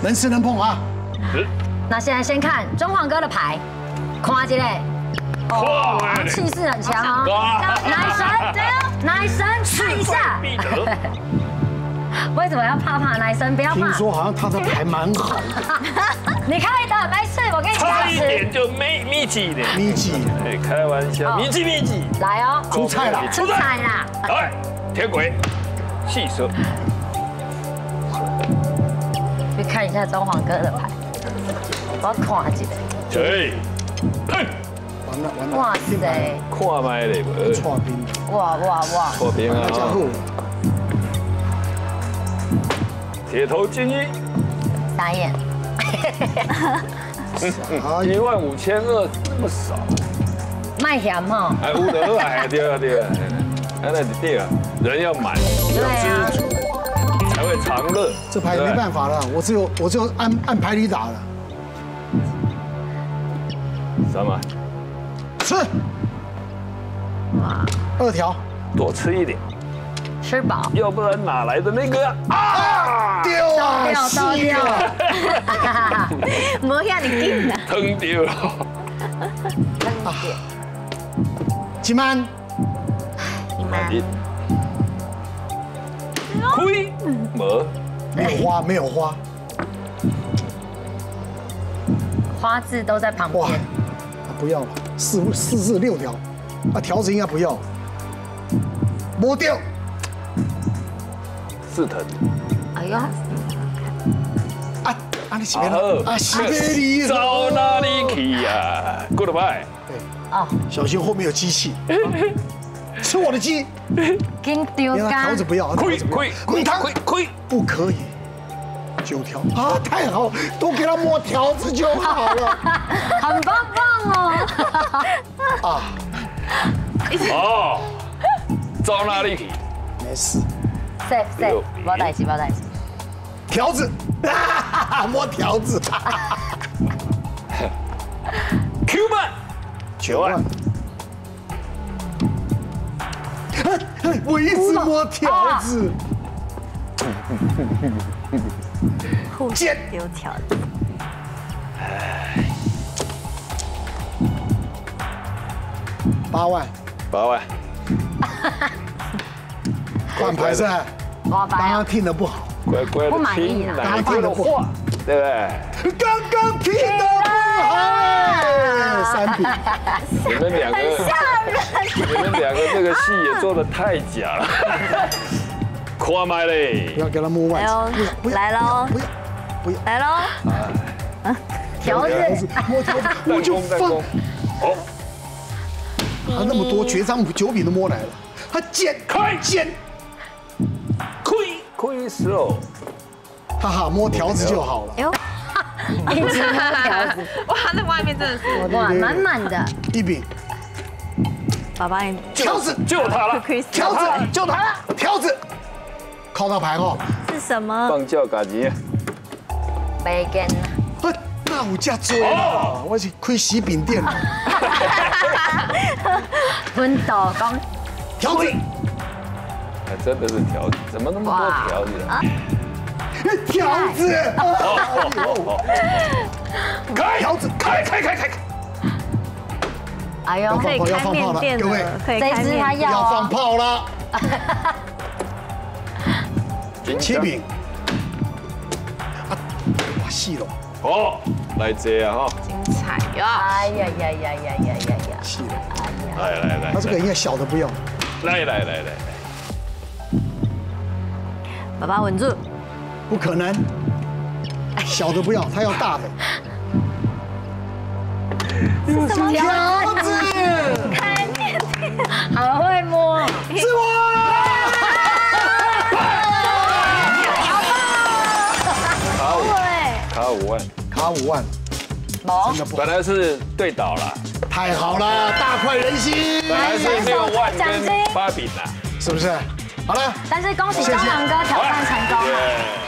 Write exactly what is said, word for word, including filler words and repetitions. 能吃能碰啊！嗯、那现在先看中晃哥的牌，看一下，哦，气势很强啊、哦！奶神，奶神，看一下。为什么要怕怕奶神？不要怕。听说好像他的牌蛮好的。你看的没事，我跟你讲。差一点就没秘籍的，秘籍。哎，开玩笑，秘籍秘籍。来哦，出菜啦！出菜啦！来，铁轨，细蛇。 去看一下中晃哥的牌，我看一下。对，完了完了！哇塞，看麦嘞，错边。哇哇哇！错边啊！铁头金一，傻眼。一万五千二，那么少。卖咸吼。哎，有得好哎，对啊对啊，哎那对啊，人要满，要知足。 才会长乐，这牌没办法了，我只有我只有按按牌理打了。三碗，吃。哇，二条，多吃一点，吃饱，要不然哪来的那个啊？丢啊，倒掉，没让你进啊，扔掉了，扔掉。一万，一万。 亏没没有花，没有花，花字都在旁边。哇，不要了，四四四六条，啊，条子应该不要，摸掉，四藤。哎呀，啊啊你洗边了，啊洗边你走哪里去呀 ？Goodbye。对，啊，小心后面有机器。 吃我的鸡，金丢干，条子不要，亏亏亏他亏亏，不可以，九条啊，太好，都给他摸条子就好了，很棒棒哦，啊，哦，招哪里去？没事 ，safe safe， 包袋鸡，包袋鸡，条子，摸条子 ，Q 版，九万。 我一直摸条子，互相丢条子。八万，八万，换牌噻，刚刚听得不好，乖乖的听，刚刚听的话，对不对？刚刚听的不好，三比，你们两个。 你们两个这个戏也做得太假了，看麦嘞！不要给他摸腕子，来喽！不要，不要，来喽！啊，条子，摸条子，我就放。哦，他那么多绝招九笔都摸来了，他剪开剪，亏亏死哦！哈哈，摸条子就好了。哎呦，一直摸条子，哇，那外面真的是哇，满满的。一笔。 爸爸，你条子救他了，条子救他了，条子靠他牌哦。是什么？放教嘎吉。没跟。啊，那有这多啊！我是开喜饼店的。温导刚。条子。还真的是条子，怎么那么多条子啊？条子。开条子，开开开开开。 哎呦，可以开面店了，各位，这只他要要放炮了。七饼，啊，哇，细了，哦，来这啊哈，精彩呀！哎呀呀呀呀呀呀呀！细了，哎呀，来来来，他这个应该小的不要。来来来来来，爸爸稳住，不可能，小的不要，他要大的。 什么条子？开面店，好会摸，是我，好棒！卡五，卡五万，卡五万，好，本来是对倒了，太好了，大快人心，本来是六万跟八饼啦，是不是？好了，但是恭喜中晃哥挑战成功了。